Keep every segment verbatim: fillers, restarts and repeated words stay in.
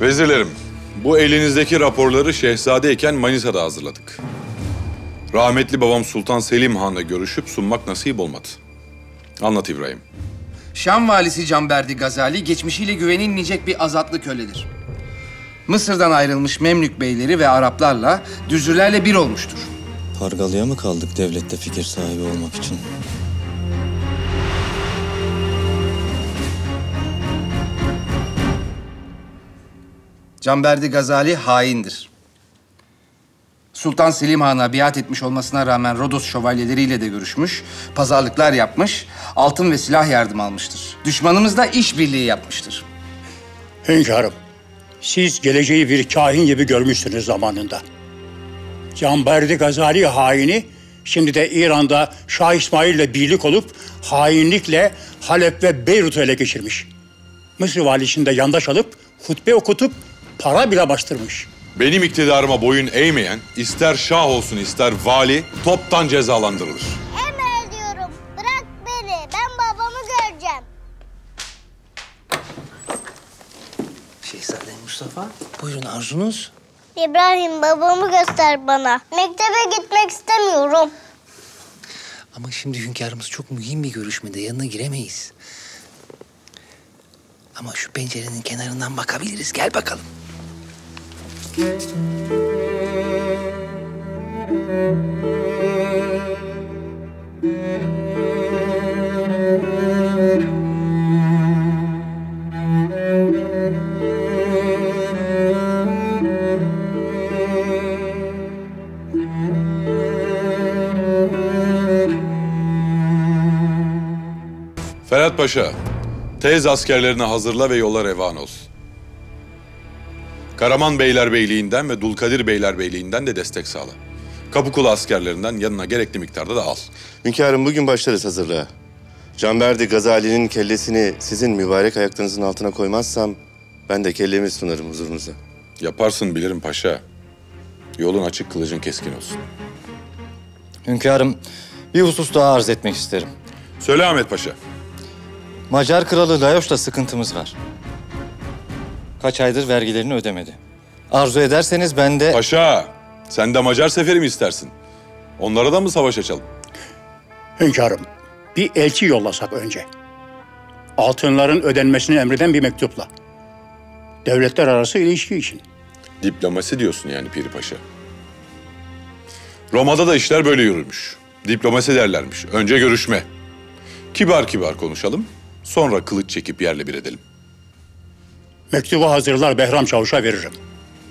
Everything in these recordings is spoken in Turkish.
Vezirlerim, bu elinizdeki raporları şehzadeyken Manisa'da hazırladık. Rahmetli babam Sultan Selim Han'la görüşüp sunmak nasip olmadı. Anlat İbrahim. Şam valisi Canberdi Gazali, geçmişiyle güvenilmeyecek bir azatlı köledir. Mısır'dan ayrılmış Memlük beyleri ve Araplarla, Düzülerle bir olmuştur. Pargalı'ya mı kaldık devlette fikir sahibi olmak için? Canberdi Gazali haindir. Sultan Selim Han'a biat etmiş olmasına rağmen Rodos şövalyeleriyle de görüşmüş, pazarlıklar yapmış, altın ve silah yardım almıştır. Düşmanımızla işbirliği yapmıştır. Hünkârım, siz geleceği bir kahin gibi görmüşsünüz zamanında. Canberdi Gazali haini, şimdi de İran'da Şah İsmail'le birlik olup hainlikle Halep ve Beyrut'u ele geçirmiş. Mısır valisinde yandaş alıp hutbe okutup para bile bastırmış. Benim iktidarıma boyun eğmeyen, ister şah olsun ister vali, toptan cezalandırılır. Emrediyorum, bırak beni, ben babamı göreceğim. Şehzade Mustafa, buyurun arzunuz. İbrahim, babamı göster bana. Mektebe gitmek istemiyorum. Ama şimdi hünkârımız çok mühim bir görüşmede, yanına giremeyiz. Ama şu pencerenin kenarından bakabiliriz, gel bakalım. Ferhat Paşa, tez askerlerini hazırla ve yola revan ol. Karaman Beylerbeyliği'nden ve Dulkadir Beylerbeyliği'nden de destek sağla. Kapıkulu askerlerinden yanına gerekli miktarda da al. Hünkârım, bugün başlarız hazırlığa. Canberdi Gazali'nin kellesini sizin mübarek ayaklarınızın altına koymazsam ben de kellemi sunarım huzurunuza. Yaparsın, bilirim paşa. Yolun açık, kılıcın keskin olsun. Hünkârım, bir husus daha arz etmek isterim. Söyle Ahmet Paşa. Macar Kralı Lajoş'la sıkıntımız var. Kaç aydır vergilerini ödemedi. Arzu ederseniz ben de... Paşa, sen de Macar seferi mi istersin? Onlara da mı savaş açalım? Hünkârım, bir elçi yollasak önce. Altınların ödenmesini emreden bir mektupla. Devletler arası ilişki için. Diplomasi diyorsun yani Piri Paşa. Roma'da da işler böyle yürümüş. Diplomasi derlermiş. Önce görüşme. Kibar kibar konuşalım, sonra kılıç çekip yerle bir edelim. Mektubu hazırlar, Behram Çavuş'a veririm.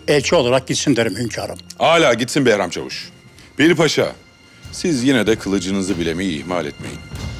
Elçi olarak gitsin derim hünkârım. Hala gitsin Behram Çavuş. Piri Paşa, siz yine de kılıcınızı bilemeyi ihmal etmeyin.